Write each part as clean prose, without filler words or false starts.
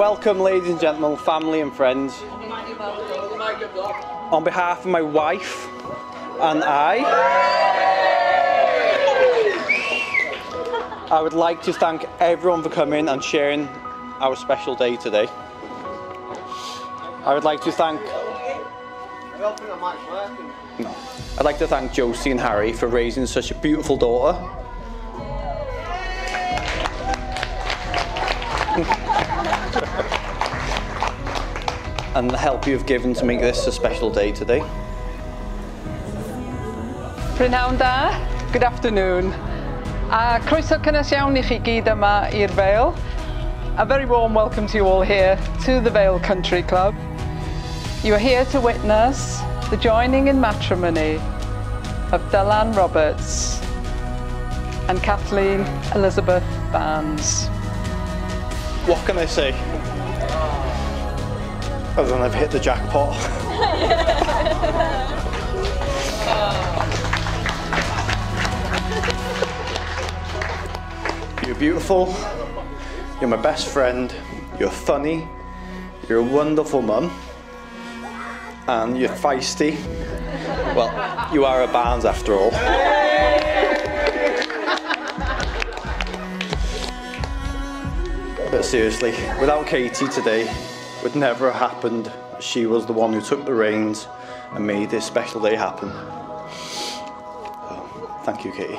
Welcome, ladies and gentlemen, family and friends. On behalf of my wife and I would like to thank everyone for coming and sharing our special day today. I would like to thank Josie and Harry for raising such a beautiful daughter. And the help you've given to make this a special day today. Prynhawn da, good afternoon. A croeso cynnes iawn I chi gyd yma i'r Vale. A very warm welcome to you all here to the Vale Country Club. You are here to witness the joining in matrimony of Dylan Roberts and Kathleen Elizabeth Bands. What can I say? Other than I've hit the jackpot. You're beautiful, you're my best friend, you're funny, you're a wonderful mum, and you're feisty. Well, you are a Barnes after all. But seriously, without Katie today, it would never have happened. She was the one who took the reins and made this special day happen. So, thank you, Katie.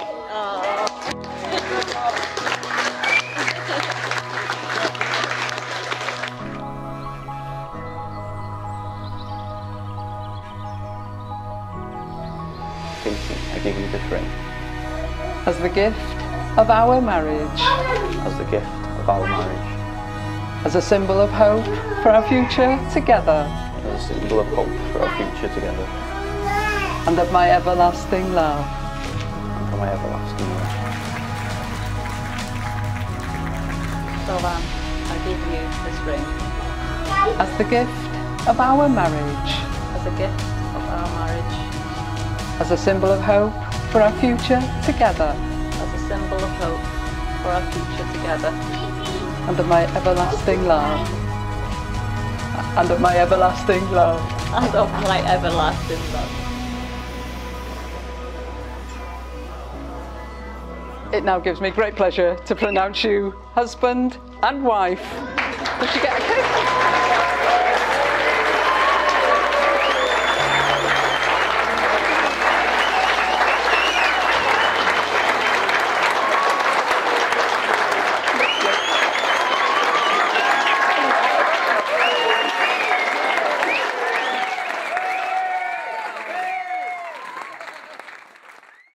I give you this ring. As the gift of our marriage. As the gift of our marriage. As a symbol of hope for our future together. As a symbol of hope for our future together. And of my everlasting love. And for my everlasting love. Dylan, I give you this ring. As the gift of our marriage. As a gift of our marriage. As a symbol of hope for our future together. As a symbol of hope for our future together. And of my everlasting love. And of my everlasting love. And of my everlasting love. It now gives me great pleasure to pronounce you husband and wife. Would you get a kiss?